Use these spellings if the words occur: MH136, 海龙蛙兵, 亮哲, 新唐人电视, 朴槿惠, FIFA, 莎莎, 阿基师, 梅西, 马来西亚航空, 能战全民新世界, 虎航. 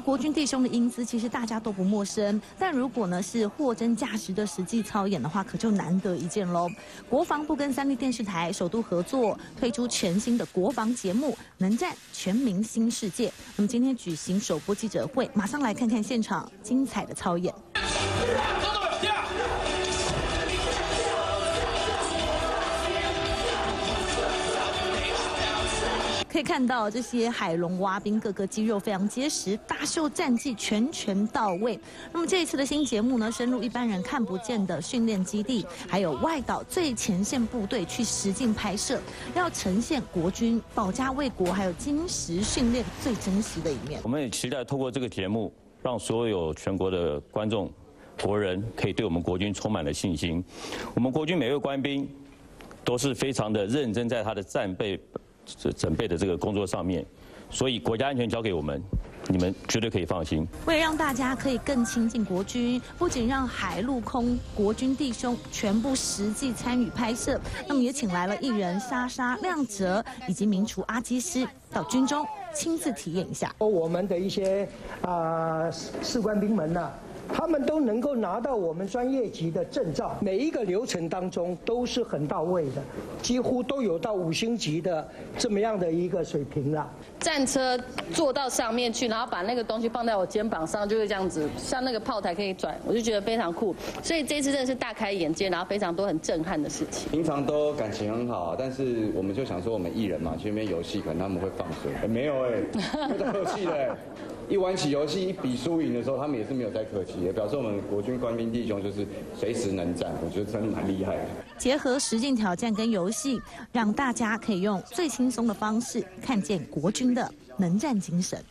国军弟兄的英姿，其实大家都不陌生。但如果呢是货真价实的实际操演的话，可就难得一见喽。国防部跟3立电视台首度合作，推出全新的国防节目《能战全民新世界》。那么今天举行首播记者会，马上来看看现场精彩的操演。 可以看到这些海龙蛙兵各个肌肉非常结实，大秀战技全到位。那么这一次的新节目呢，深入一般人看不见的训练基地，还有外岛最前线部队去实境拍摄，要呈现国军保家卫国还有精实训练最真实的一面。我们也期待透过这个节目，让所有全国的观众、国人可以对我们国军充满了信心。我们国军每位官兵都是非常的认真，在他的战备。 准备的这个工作上面，所以国家安全交给我们，你们绝对可以放心。为了让大家可以更亲近国军，不仅让海陆空国军弟兄全部实际参与拍摄，那么也请来了艺人莎莎、亮哲以及名厨阿基师到军中亲自体验一下。我们的一些士官兵们呢，他们都能够拿到我们专业级的证照，每一个流程当中都是很到位的，几乎都有到5星级的这么样的一个水平了。战车坐到上面去，然后把那个东西放在我肩膀上，就会这样子，像那个炮台可以转，我就觉得非常酷。所以这次真的是大开眼界，然后非常多很震撼的事情。平常都感情很好，但是我们就想说，我们艺人嘛，去那边游戏，可能他们会放水，没有不太客气的。一玩起游戏，一比输赢的时候，他们也是没有太客气的，表示我们国军官兵弟兄就是随时能战，我觉得真的蛮厉害的。结合实境挑战跟游戏，让大家可以用最轻松的方式看见国军的能战精神。